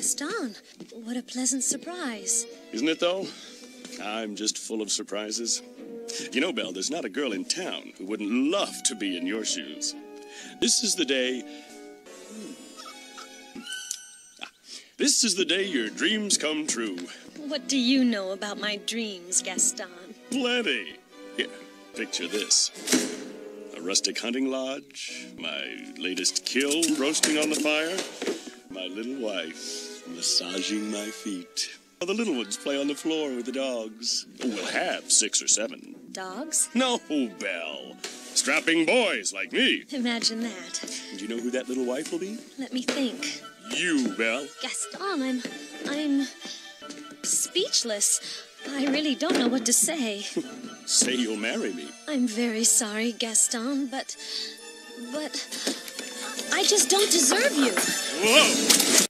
Gaston, what a pleasant surprise. Isn't it, though? I'm just full of surprises. You know, Belle, there's not a girl in town who wouldn't love to be in your shoes. This is the day... This is the day your dreams come true. What do you know about my dreams, Gaston? Plenty. Here, picture this. A rustic hunting lodge, my latest kill roasting on the fire, my little wife massaging my feet. The little ones play on the floor with the dogs. We'll have 6 or 7. Dogs? No, Belle. Strapping boys like me. Imagine that. Do you know who that little wife will be? Let me think. You, Belle. Gaston, I'm speechless. I really don't know what to say. Say you'll marry me. I'm very sorry, Gaston, but I just don't deserve you. Whoa!